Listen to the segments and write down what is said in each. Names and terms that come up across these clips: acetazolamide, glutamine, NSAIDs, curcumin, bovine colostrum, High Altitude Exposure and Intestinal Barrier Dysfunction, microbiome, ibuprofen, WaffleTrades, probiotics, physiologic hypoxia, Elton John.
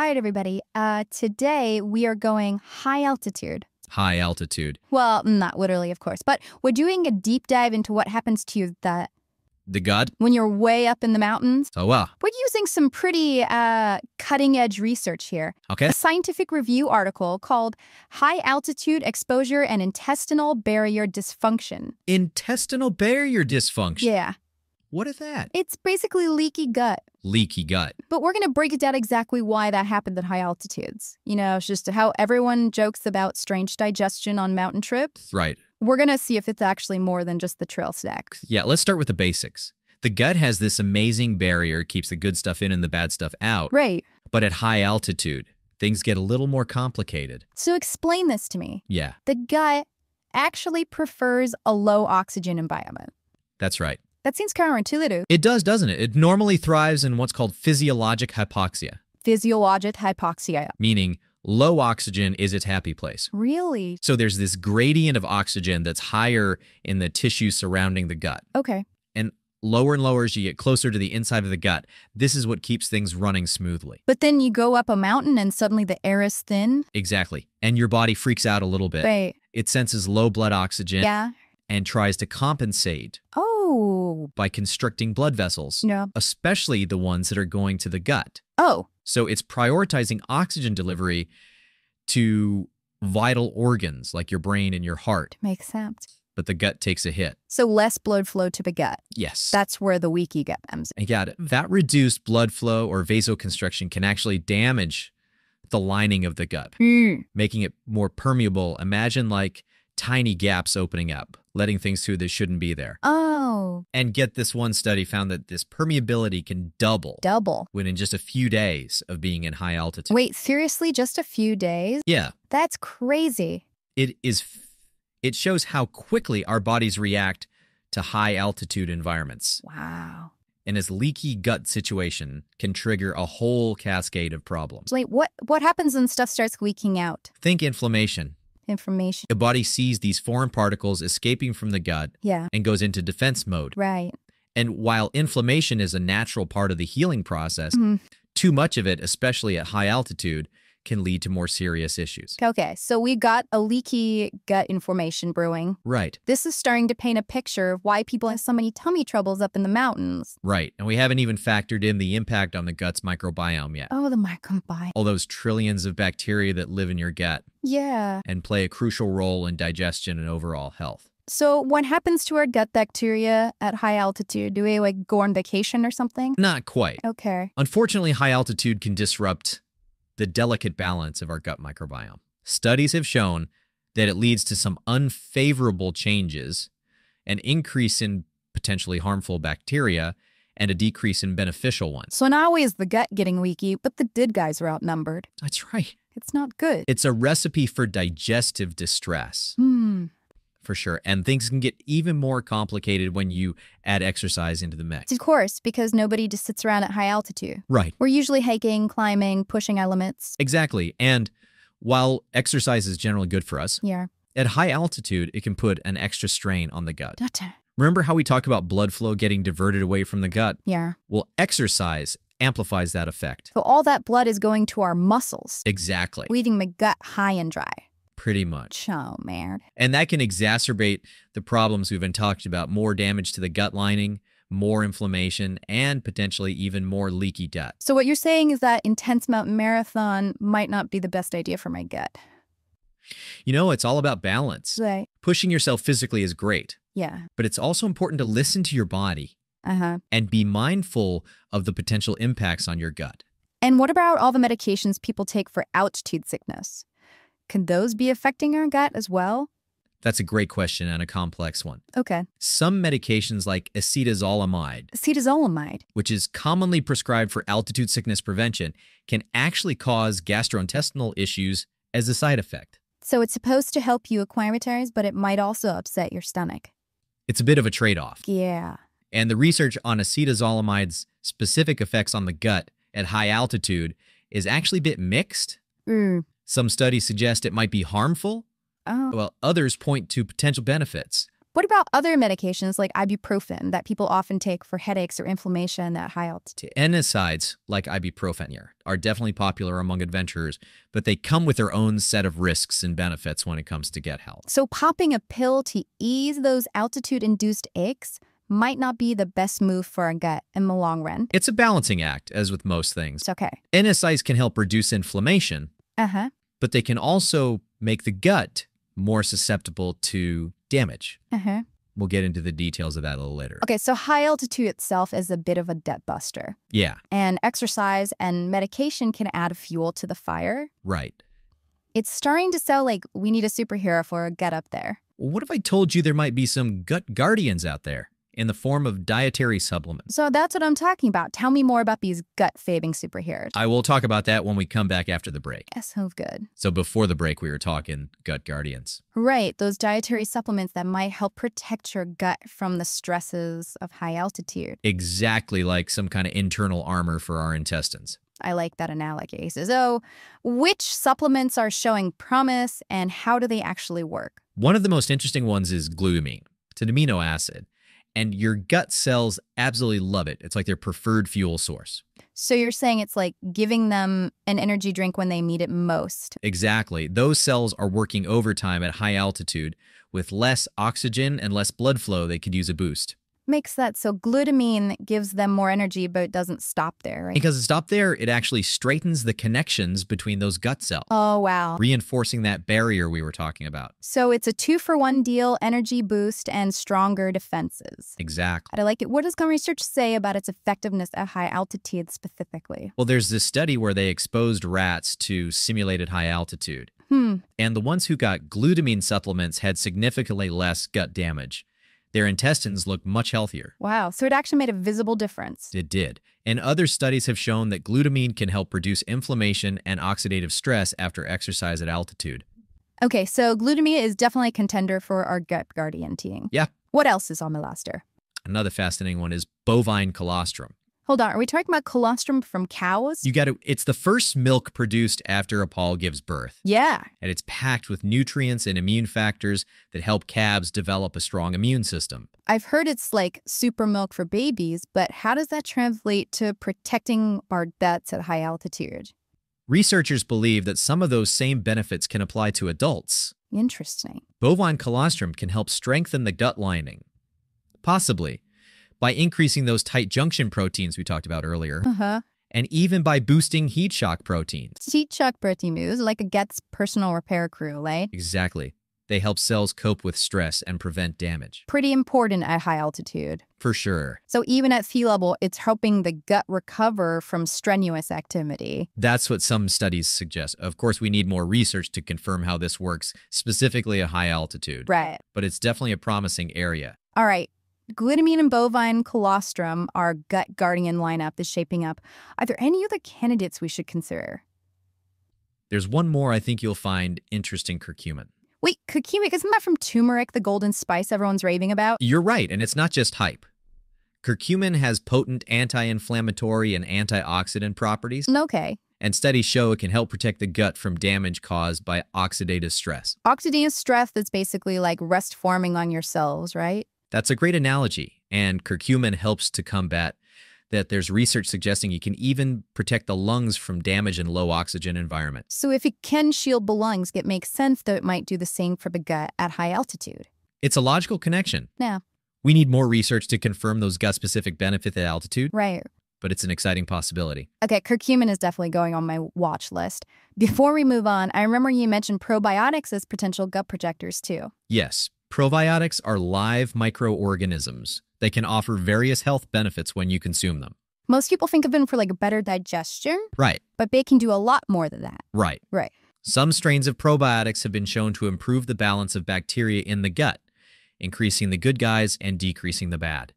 All right, everybody. Today we are going high altitude. High altitude. Well, not literally, of course, but we're doing a deep dive into what happens to you the gut when you're way up in the mountains. Oh, wow. We're using some pretty cutting-edge research here. Okay. A scientific review article called High Altitude Exposure and Intestinal Barrier Dysfunction. Intestinal barrier dysfunction? Yeah. What is that? It's basically leaky gut. Leaky gut. But we're going to break it down exactly why that happened at high altitudes. You know, it's just how everyone jokes about strange digestion on mountain trips. Right. We're going to see if it's actually more than just the trail snack. Yeah, let's start with the basics. The gut has this amazing barrier. It keeps the good stuff in and the bad stuff out. Right. But at high altitude, things get a little more complicated. So explain this to me. Yeah. The gut actually prefers a low oxygen environment. That's right. That seems counterintuitive. It does, doesn't it? It normally thrives in what's called physiologic hypoxia. Physiologic hypoxia. Meaning low oxygen is its happy place. Really? So there's this gradient of oxygen that's higher in the tissue surrounding the gut. Okay. And lower as you get closer to the inside of the gut. This is what keeps things running smoothly. But then you go up a mountain and suddenly the air is thin? Exactly. And your body freaks out a little bit. Right. It senses low blood oxygen. Yeah. And tries to compensate. Oh. By constricting blood vessels, yeah. Especially the ones that are going to the gut. Oh. So it's prioritizing oxygen delivery to vital organs like your brain and your heart. Makes sense. But the gut takes a hit. So less blood flow to the gut. Yes. That's where the leaky gut comes in. Yeah, that reduced blood flow or vasoconstriction can actually damage the lining of the gut, making it more permeable. Imagine like tiny gaps opening up, letting things through that shouldn't be there. Oh. And get this, one study found that this permeability can double. Double. Within just a few days of being in high altitude. Wait, seriously? Just a few days? Yeah. That's crazy. It is. It shows how quickly our bodies react to high altitude environments. Wow. And this leaky gut situation can trigger a whole cascade of problems. Wait, what happens when stuff starts leaking out? Think inflammation. Information. The body sees these foreign particles escaping from the gut, yeah, and goes into defense mode. Right. And while inflammation is a natural part of the healing process, too much of it, especially at high altitude, can lead to more serious issues. Okay, so we got a leaky gut inflammation brewing. Right. This is starting to paint a picture of why people have so many tummy troubles up in the mountains. Right, and we haven't even factored in the impact on the gut's microbiome yet. Oh, the microbiome. All those trillions of bacteria that live in your gut. Yeah. And play a crucial role in digestion and overall health. So what happens to our gut bacteria at high altitude? Do we, like, go on vacation or something? Not quite. Okay. Unfortunately, high altitude can disrupt the delicate balance of our gut microbiome. Studies have shown that it leads to some unfavorable changes, an increase in potentially harmful bacteria, and a decrease in beneficial ones. So not only is the gut getting leaky, but the good guys are outnumbered. That's right. It's not good. It's a recipe for digestive distress. For sure. And things can get even more complicated when you add exercise into the mix. Of course, because nobody just sits around at high altitude. Right. We're usually hiking, climbing, pushing our limits. Exactly. And while exercise is generally good for us, yeah, at high altitude, it can put an extra strain on the gut. Gotcha. Remember how we talked about blood flow getting diverted away from the gut? Yeah. Well, exercise amplifies that effect. So all that blood is going to our muscles. Exactly. Leaving the gut high and dry. Pretty much. Oh, man. And that can exacerbate the problems we've been talking about. More damage to the gut lining, more inflammation, and potentially even more leaky gut. So what you're saying is that intense mountain marathon might not be the best idea for my gut. You know, it's all about balance. Right. Pushing yourself physically is great. Yeah. But it's also important to listen to your body and be mindful of the potential impacts on your gut. And what about all the medications people take for altitude sickness? Can those be affecting our gut as well? That's a great question and a complex one. Okay. Some medications like acetazolamide. Acetazolamide. Which is commonly prescribed for altitude sickness prevention, can actually cause gastrointestinal issues as a side effect. So it's supposed to help you acclimatize, but it might also upset your stomach. It's a bit of a trade-off. Yeah. And the research on acetatazolamide's specific effects on the gut at high altitude is actually a bit mixed. Some studies suggest it might be harmful, while others point to potential benefits. What about other medications like ibuprofen that people often take for headaches or inflammation at high altitude? NSAIDs like ibuprofen are definitely popular among adventurers, but they come with their own set of risks and benefits when it comes to gut health. So popping a pill to ease those altitude-induced aches might not be the best move for our gut in the long run. It's a balancing act, as with most things. Okay. NSAIDs can help reduce inflammation, but they can also make the gut more susceptible to damage. We'll get into the details of that a little later. Okay, so high altitude itself is a bit of a debt buster. Yeah. And exercise and medication can add fuel to the fire. Right. It's starting to sound like we need a superhero for a gut up there. Well, what if I told you there might be some gut guardians out there in the form of dietary supplements? So that's what I'm talking about. Tell me more about these gut-faving superheroes. I will talk about that when we come back after the break. Yes, so good. So before the break, we were talking gut guardians. Right, those dietary supplements that might help protect your gut from the stresses of high altitude. Exactly, like some kind of internal armor for our intestines. I like that analogy. So which supplements are showing promise and how do they actually work? One of the most interesting ones is glutamine. It's an amino acid. And your gut cells absolutely love it. It's like their preferred fuel source. So you're saying it's like giving them an energy drink when they need it most. Exactly. Those cells are working overtime at high altitude. With less oxygen and less blood flow, they could use a boost. Makes sense. So glutamine gives them more energy, but it doesn't stop there, right? Because it stops there, it actually straightens the connections between those gut cells. Oh, wow. Reinforcing that barrier we were talking about. So it's a 2-for-1 deal, energy boost, and stronger defenses. Exactly. I like it. What does Gun Research say about its effectiveness at high altitude specifically? Well, there's this study where they exposed rats to simulated high altitude. And the ones who got glutamine supplements had significantly less gut damage. Their intestines look much healthier. Wow, so it actually made a visible difference. It did. And other studies have shown that glutamine can help reduce inflammation and oxidative stress after exercise at altitude. Okay, so glutamine is definitely a contender for our gut guardian team. Yeah. What else is on the roster? Another fascinating one is bovine colostrum. Hold on, are we talking about colostrum from cows? You got to, it's the first milk produced after a paw gives birth. Yeah. And it's packed with nutrients and immune factors that help calves develop a strong immune system. I've heard it's like super milk for babies, but how does that translate to protecting our guts at high altitude? Researchers believe that some of those same benefits can apply to adults. Interesting. Bovine colostrum can help strengthen the gut lining, possibly, by increasing those tight junction proteins we talked about earlier, and even by boosting heat shock proteins. Heat shock protein is like a gut's personal repair crew, right? Exactly. They help cells cope with stress and prevent damage. Pretty important at high altitude. For sure. So even at sea level, it's helping the gut recover from strenuous activity. That's what some studies suggest. Of course, we need more research to confirm how this works, specifically at high altitude. Right. But it's definitely a promising area. All right. Glutamine and bovine colostrum, our gut guardian lineup, is shaping up. Are there any other candidates we should consider? There's one more I think you'll find interesting, curcumin. Wait, curcumin, isn't that from turmeric, the golden spice everyone's raving about? You're right, and it's not just hype. Curcumin has potent anti-inflammatory and antioxidant properties. Okay. And studies show it can help protect the gut from damage caused by oxidative stress. Oxidative stress is basically like rust forming on your cells, right? That's a great analogy, and curcumin helps to combat that. There's research suggesting it can even protect the lungs from damage in low oxygen environments. So if it can shield the lungs, it makes sense that it might do the same for the gut at high altitude. It's a logical connection. Yeah. We need more research to confirm those gut-specific benefits at altitude. Right. But it's an exciting possibility. Okay, curcumin is definitely going on my watch list. Before we move on, I remember you mentioned probiotics as potential gut protectors too. Yes. Probiotics are live microorganisms. They can offer various health benefits when you consume them. Most people think of them for like better digestion. Right. But they can do a lot more than that. Right. Right. Some strains of probiotics have been shown to improve the balance of bacteria in the gut, increasing the good guys and decreasing the bad.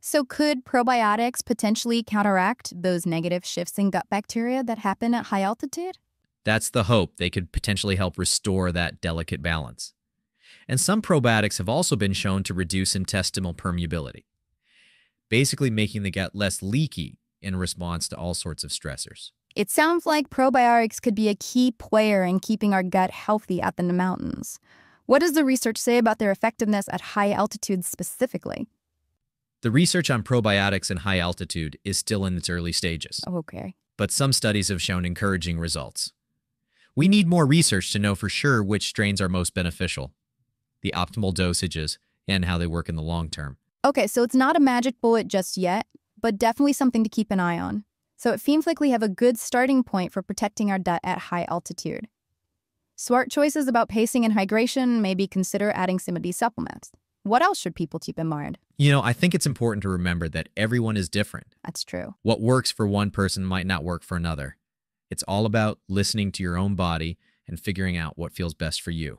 So could probiotics potentially counteract those negative shifts in gut bacteria that happen at high altitude? That's the hope. They could potentially help restore that delicate balance. And some probiotics have also been shown to reduce intestinal permeability, basically making the gut less leaky in response to all sorts of stressors. It sounds like probiotics could be a key player in keeping our gut healthy at the mountains. What does the research say about their effectiveness at high altitude specifically? The research on probiotics in high altitude is still in its early stages. Okay. But some studies have shown encouraging results. We need more research to know for sure which strains are most beneficial, the optimal dosages, and how they work in the long term. Okay, so it's not a magic bullet just yet, but definitely something to keep an eye on. So it seems like we have a good starting point for protecting our gut at high altitude. Smart choices about pacing and hydration, maybe consider adding some of these supplements. What else should people keep in mind? You know, I think it's important to remember that everyone is different. That's true. What works for one person might not work for another. It's all about listening to your own body and figuring out what feels best for you.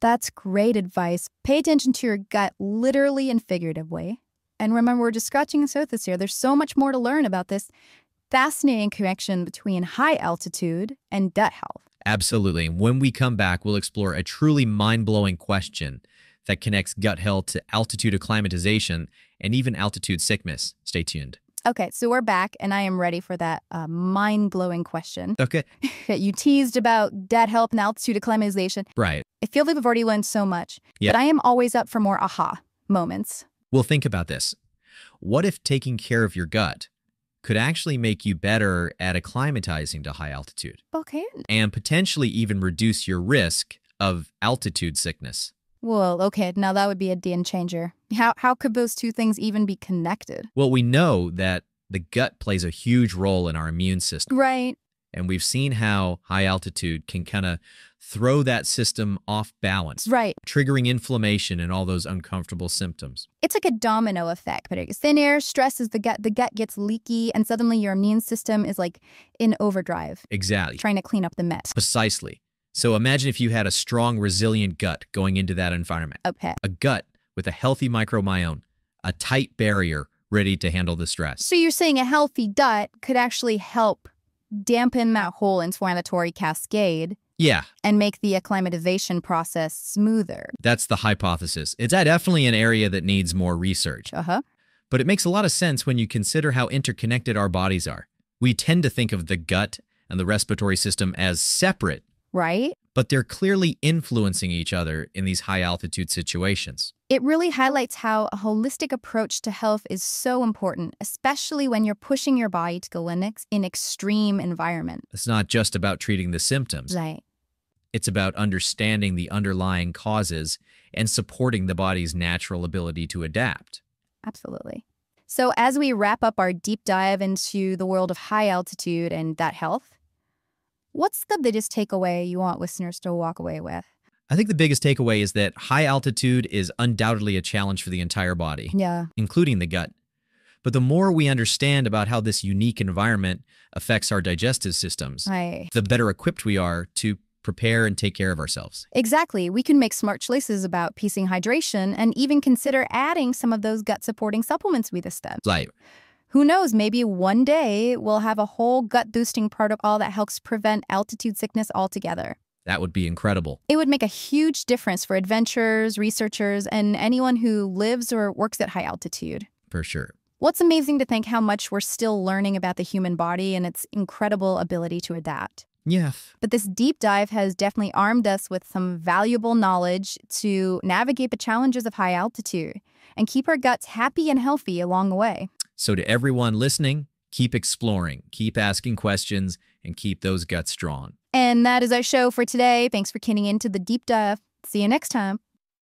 That's great advice. Pay attention to your gut literally and figuratively. And remember, we're just scratching the surface here. There's so much more to learn about this fascinating connection between high altitude and gut health. Absolutely. And when we come back, we'll explore a truly mind-blowing question that connects gut health to altitude acclimatization and even altitude sickness. Stay tuned. Okay, so we're back, and I am ready for that mind-blowing question. Okay. That you teased about gut health and altitude acclimatization. Right. I feel like we've already learned so much, but I am always up for more aha moments. Well, think about this. What if taking care of your gut could actually make you better at acclimatizing to high altitude? Okay. And potentially even reduce your risk of altitude sickness. Well, okay, now that would be a game changer. How could those two things even be connected? Well, we know that the gut plays a huge role in our immune system. Right. And we've seen how high altitude can kind of throw that system off balance. Right. Triggering inflammation and all those uncomfortable symptoms. It's like a domino effect. But it's thin air, stresses the gut gets leaky, and suddenly your immune system is like in overdrive. Exactly. Trying to clean up the mess. Precisely. So imagine if you had a strong, resilient gut going into that environment. Okay. A gut with a healthy microbiome, a tight barrier ready to handle the stress. So you're saying a healthy gut could actually help dampen that whole inflammatory cascade. Yeah. And make the acclimatization process smoother. That's the hypothesis. It's definitely an area that needs more research. Uh-huh. But it makes a lot of sense when you consider how interconnected our bodies are. We tend to think of the gut and the respiratory system as separate. Right? But they're clearly influencing each other in these high-altitude situations. It really highlights how a holistic approach to health is so important, especially when you're pushing your body to go in extreme environment. It's not just about treating the symptoms. Right. It's about understanding the underlying causes and supporting the body's natural ability to adapt. Absolutely. So as we wrap up our deep dive into the world of high altitude and gut health, what's the biggest takeaway you want listeners to walk away with? I think the biggest takeaway is that high altitude is undoubtedly a challenge for the entire body, including the gut. But the more we understand about how this unique environment affects our digestive systems, the better equipped we are to prepare and take care of ourselves. Exactly. We can make smart choices about piecing hydration and even consider adding some of those gut-supporting supplements we discussed. Right. Who knows, maybe one day we'll have a whole gut-boosting protocol that helps prevent altitude sickness altogether. That would be incredible. It would make a huge difference for adventurers, researchers, and anyone who lives or works at high altitude. For sure. Well, it's amazing to think how much we're still learning about the human body and its incredible ability to adapt. Yes. But this deep dive has definitely armed us with some valuable knowledge to navigate the challenges of high altitude and keep our guts happy and healthy along the way. So to everyone listening, keep exploring, keep asking questions, and keep those guts strong. And that is our show for today. Thanks for tuning in to the deep dive. See you next time.